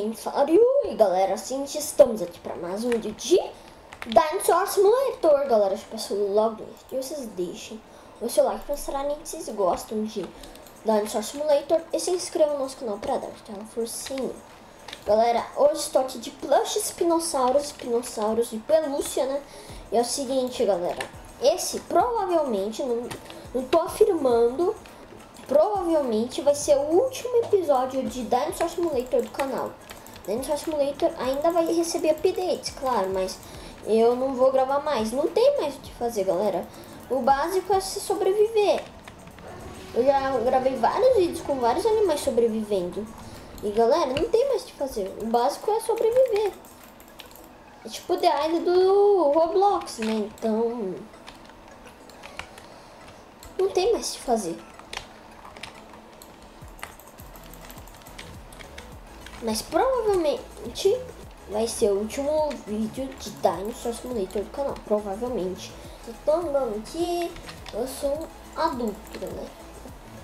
quem sabe? E galera, assim, estamos aqui para mais um vídeo de Dinosaur Simulator, galera. Eu peço logo que vocês deixem o seu like para mostrar que vocês gostam de Dinosaur Simulator e se inscrevam no nosso canal para dar uma forcinha. Galera, hoje estou aqui de plush dinossauros de pelúcia, né? E é o seguinte, galera, esse provavelmente, não tô afirmando, provavelmente vai ser o último episódio de Dinosaur Simulator do canal. Dinosaur Simulator ainda vai receber updates, claro, mas eu não vou gravar mais. Não tem mais o que fazer, galera. O básico é se sobreviver. Eu já gravei vários vídeos com vários animais sobrevivendo. E galera, não tem mais o que fazer. O básico é sobreviver. É tipo The Island do Roblox, né? Então não tem mais o que fazer. Mas provavelmente vai ser o último vídeo de Dinosaur Simulator do canal. Provavelmente. Então, mano, que eu sou um adulto, né?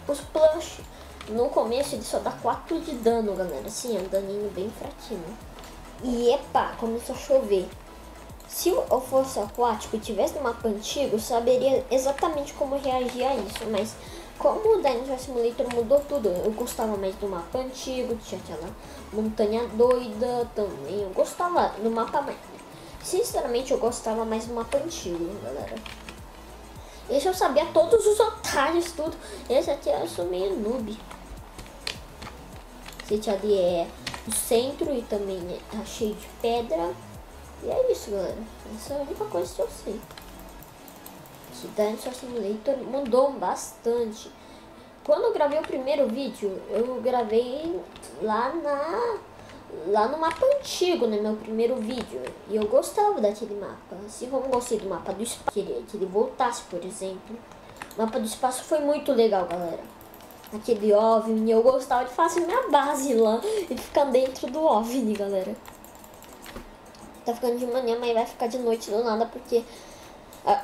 Os plush, no começo ele só dá 4 de dano, galera. Assim, é um daninho bem fraquinho. E epa, começou a chover. Se eu fosse aquático e tivesse no mapa antigo, eu saberia exatamente como reagir a isso. Mas como o Dinosaur Simulator mudou tudo, eu gostava mais do mapa antigo, tinha aquela montanha doida também. Eu gostava do mapa mais. Sinceramente, eu gostava mais do mapa antigo, galera. Esse eu sabia todos os otários, tudo. Esse aqui eu sou meio noob. Esse ali é o centro e também tá cheio de pedra. E é isso, galera. Essa é a única coisa que eu sei. Esse Dinosaur Simulator mudou bastante. Quando eu gravei o primeiro vídeo, eu gravei lá no mapa antigo, né, meu primeiro vídeo. E eu gostava daquele mapa. Assim como gostei do mapa do espaço, queria que ele voltasse, por exemplo. O mapa do espaço foi muito legal, galera. Aquele OVNI, eu gostava de fazer minha base lá e ficar dentro do OVNI, galera. Tá ficando de manhã, mas vai ficar de noite do nada, porque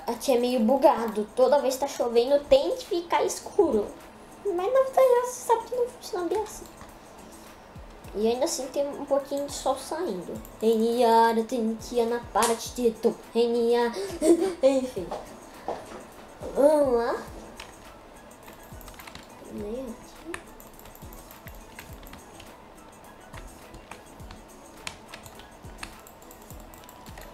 aqui é meio bugado. Toda vez que tá chovendo, tem que ficar escuro. Mas na verdade, você sabe que não funciona bem assim. E ainda assim tem um pouquinho de sol saindo. Enfim. Vamos lá.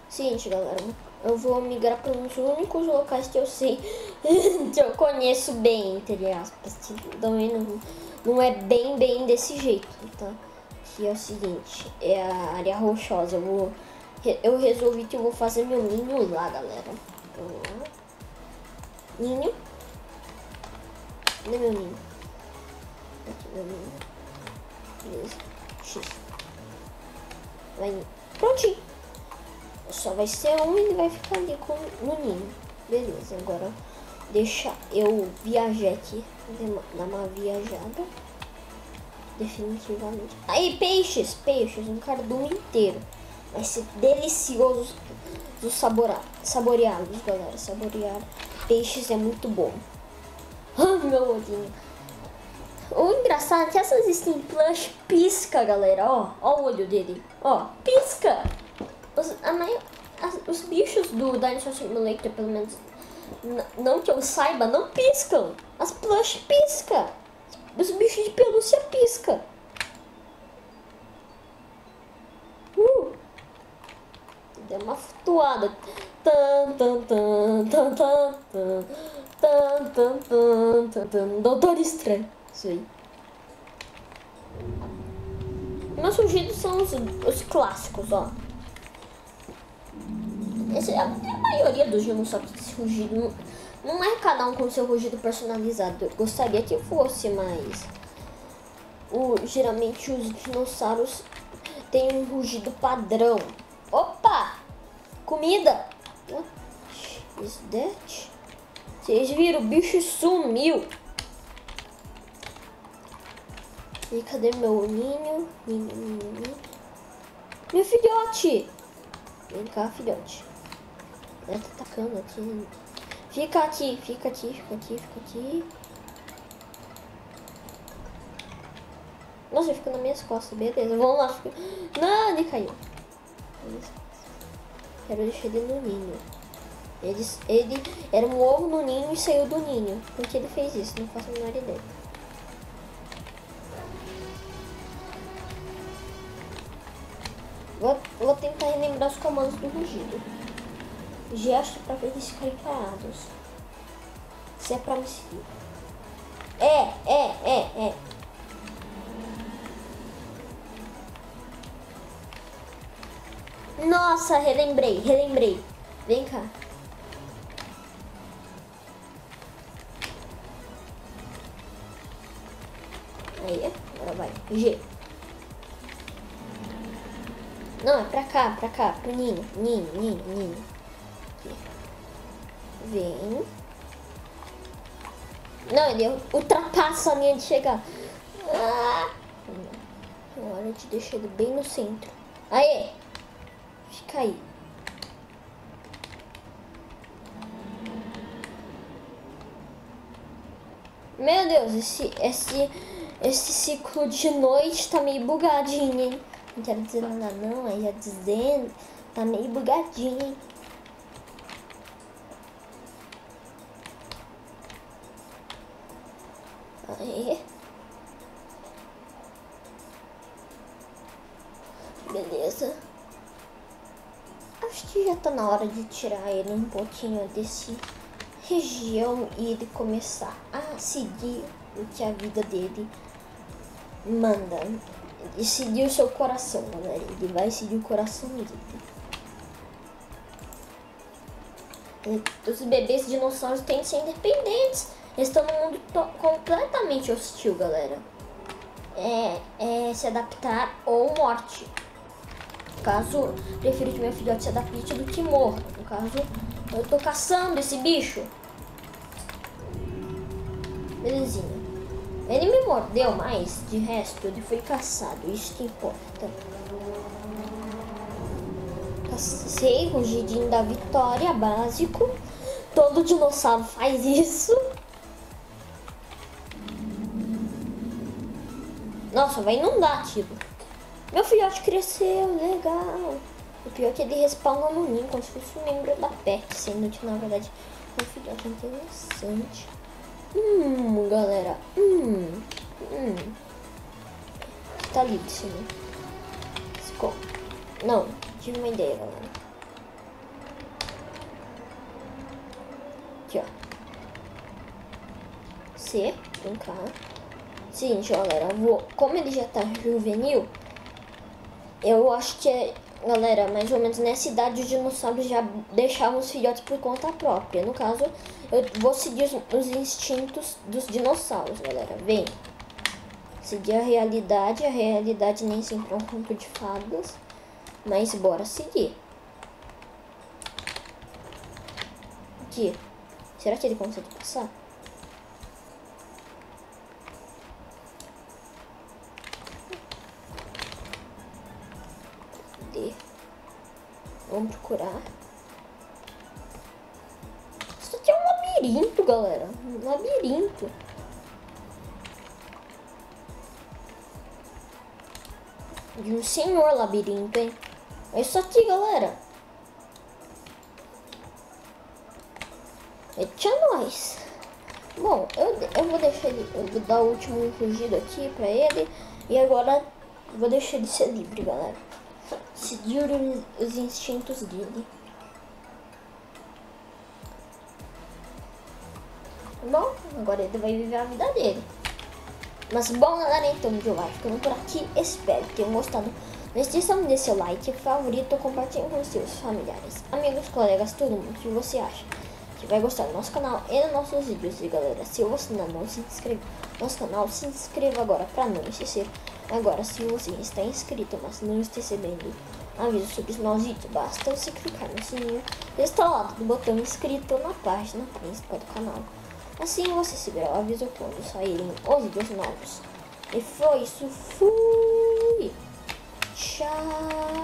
Seguinte, galera, eu vou migrar para os únicos locais que eu sei, que eu conheço bem, entre aspas. Também não é bem desse jeito, tá? Que é o seguinte, é a área rochosa. Eu resolvi que eu vou fazer meu ninho lá, galera. Ninho. Cadê meu ninho? Aqui meu ninho. Beleza. X. Vai, prontinho. Só vai ser um e ele vai ficar ali no ninho. Beleza, agora deixa eu viajar aqui. Dar uma viajada. Definitivamente. Aí, peixes, um cardume inteiro. Vai ser delicioso saboreá-los, galera. Saborear peixes é muito bom. Meu olhinho. O engraçado é que essas Steam Plush pisca, galera. Ó o olho dele. Ó, pisca. Os bichos do Dinosaur Simulator, pelo menos, não que eu saiba, não piscam. As plush piscam. Os bichos de pelúcia pisca. Deu uma flutuada. Doutor Estranho. Isso aí. Meus surgidos são os clássicos, ó. Essa é a maioria dos jogos, só que esse rugido não é cada um com seu rugido personalizado. Eu gostaria que fosse, mas geralmente os dinossauros têm um rugido padrão. Opa! Comida! Is that? Vocês viram? O bicho sumiu. E cadê meu ninho? Meu filhote! Vem cá, filhote. Ela tá atacando aqui. Fica aqui. Nossa, ele ficou nas minhas costas, beleza. Vamos lá. Fica... Não, ele caiu. Quero deixar ele no ninho. Ele era um ovo no ninho e saiu do ninho. Por que ele fez isso? Não faço a menor ideia. Vou tentar relembrar os comandos do rugido. Gesto para ver eles ficarem parados. Se é pra me seguir. É. Nossa, relembrei. Vem cá. Aí, agora vai. G. Não, é pra cá, pro ninho. Aqui. Vem. Não, ele ultrapassa a linha de chegar. Agora te deixo ele bem no centro. Aê! Fica aí. Meu Deus, esse ciclo de noite tá meio bugadinho, hein? Não quero dizer nada não, aí já dizendo. Tá meio bugadinho, hein? Aí. Beleza. Acho que já tá na hora de tirar ele um pouquinho desse região e ele começar a seguir o que a vida dele manda. Ele seguir o seu coração, galera. Ele vai seguir o coração dele. Os bebês dinossauros têm que ser independentes. Eles estão num mundo completamente hostil, galera. É se adaptar ou morte. No caso, prefiro que meu filhote se adapte do que morra. No caso, eu tô caçando esse bicho. Belezinha. Ele me mordeu, mas de resto ele foi caçado. Isso que importa. Cacei, rugidinho da vitória, básico. Todo dinossauro faz isso. Nossa, vai inundar, tipo. Meu filhote cresceu, legal. O pior é que ele respawna no ninho, como se fosse um membro da pet, sendo que na verdade é um filhote interessante. Galera. Tá livre isso, né? Não, tive uma ideia, galera. Aqui, ó. C, vem cá. Seguinte, ó, galera, como ele já tá juvenil, eu acho que, galera, mais ou menos nessa idade os dinossauros já deixavam os filhotes por conta própria. No caso, eu vou seguir os instintos dos dinossauros, galera. Vem. Seguir a realidade. A realidade nem sempre é um conto de fadas. Mas bora seguir. Aqui. Será que ele consegue passar? Vamos procurar. Isso aqui é um labirinto, galera. Um labirinto. De um senhor labirinto, hein? É isso aqui, galera. É tchau nós. Bom, eu vou deixar ele. Eu vou dar o último rugido aqui pra ele. E agora eu vou deixar ele ser livre, galera. Seguir os instintos dele. Bom, agora ele vai viver a vida dele. Mas bom, galera, então eu vou ficando por aqui. Espero que tenham gostado. Não esqueçam de deixar seu like, favorito, compartilhem com seus familiares, amigos, colegas, todo mundo que você acha que vai gostar do nosso canal e dos nossos vídeos. E galera, se você ainda não se inscreveu no nosso canal, se inscreva agora para não esquecer. Agora, se você está inscrito, mas não está recebendo aviso sobre os novos vídeos, basta você clicar no sininho instalado do botão inscrito na página principal do canal. Assim você receberá o aviso quando saírem os vídeos novos. E foi isso, fui! Tchau!